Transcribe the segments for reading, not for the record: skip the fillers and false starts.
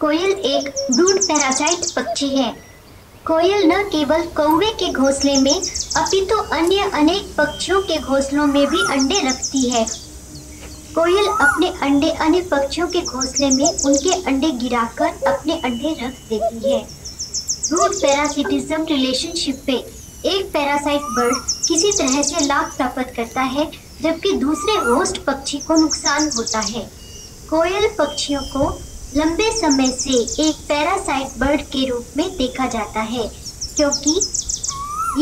कोयल एक भ्रूण पैरासाइट पक्षी है। कोयल न केवल कौवे के घोंसले में अपितु अन्य अनेक पक्षियों के घोंसलों में भी अंडे रखती है। कोयल अपने अंडे अन्य पक्षियों के घोंसले में उनके अंडे गिराकर अपने अंडे रख देती है। भ्रूण पैरासिटिज्म रिलेशनशिप पे एक पैरासाइट बर्ड किसी तरह से लाभ प्राप्त करता है जबकि दूसरे होस्ट पक्षी को नुकसान होता है। कोयल पक्षियों को लंबे समय से एक पैरासाइट बर्ड के रूप में देखा जाता है क्योंकि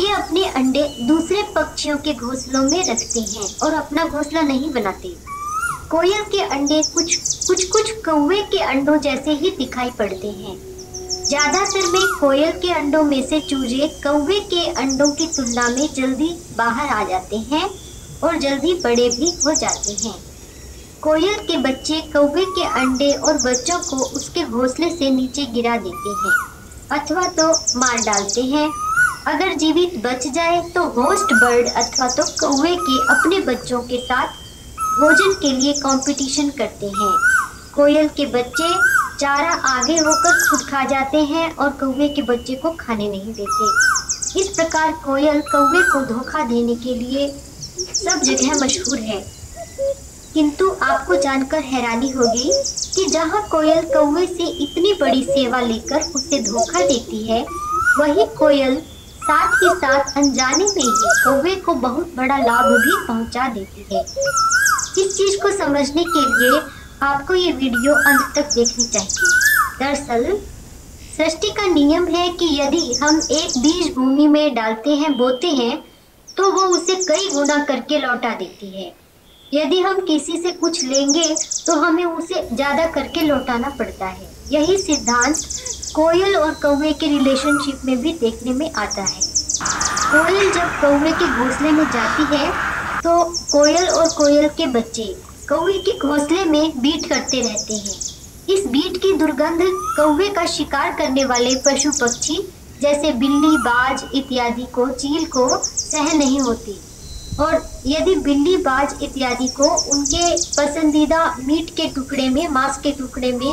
ये अपने अंडे दूसरे पक्षियों के घोंसलों में रखते हैं और अपना घोंसला नहीं बनाते। कोयल के अंडे कुछ कौवे के अंडों जैसे ही दिखाई पड़ते हैं। ज़्यादातर में कोयल के अंडों में से चूजे कौवे के अंडों की तुलना में जल्दी बाहर आ जाते हैं और जल्दी बड़े भी हो जाते हैं। कोयल के बच्चे कौवे के अंडे और बच्चों को उसके घोंसले से नीचे गिरा देते हैं अथवा तो मार डालते हैं। अगर जीवित बच जाए तो होस्ट बर्ड अथवा तो कौवे के अपने बच्चों के साथ भोजन के लिए कंपटीशन करते हैं। कोयल के बच्चे चारा आगे होकर खुद खा जाते हैं और कौवे के बच्चे को खाने नहीं देते। इस प्रकार कोयल कौवे को धोखा देने के लिए सब जगह मशहूर है। किंतु आपको जानकर हैरानी होगी कि जहाँ कोयल कौवे से इतनी बड़ी सेवा लेकर उसे धोखा देती है, वही कोयल साथ ही साथ अनजाने में ही कौवे को बहुत बड़ा लाभ भी पहुँचा देती है। इस चीज़ को समझने के लिए आपको ये वीडियो अंत तक देखनी चाहिए। दरअसल सृष्टि का नियम है कि यदि हम एक बीज भूमि में डालते हैं, बोते हैं, तो वो उसे कई गुना करके लौटा देती है। यदि हम किसी से कुछ लेंगे तो हमें उसे ज़्यादा करके लौटाना पड़ता है। यही सिद्धांत कोयल और कौवे के रिलेशनशिप में भी देखने में आता है। कोयल जब कौवे के घोंसले में जाती है तो कोयल और कोयल के बच्चे कौवे के घोंसले में बीट करते रहते हैं। इस बीट की दुर्गंध कौवे का शिकार करने वाले पशु पक्षी जैसे बिल्ली, बाज इत्यादि को, चील को सहन नहीं होती। और यदि बिल्ली, बाज इत्यादि को उनके पसंदीदा मीट के टुकड़े में, मांस के टुकड़े में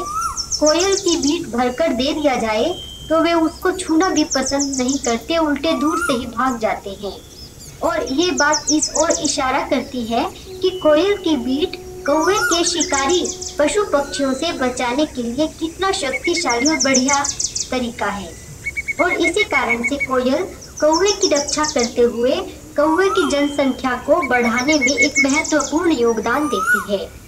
कोयल की बीट भरकर दे दिया जाए तो वे उसको छूना भी पसंद नहीं करते, उल्टे दूर से ही भाग जाते हैं। और ये बात इस ओर इशारा करती है कि कोयल की बीट कौवे के शिकारी पशु पक्षियों से बचाने के लिए कितना शक्तिशाली और बढ़िया तरीका है। और इसी कारण से कोयल कौवे की रक्षा करते हुए कौवे की जनसंख्या को बढ़ाने में एक महत्वपूर्ण योगदान देती है।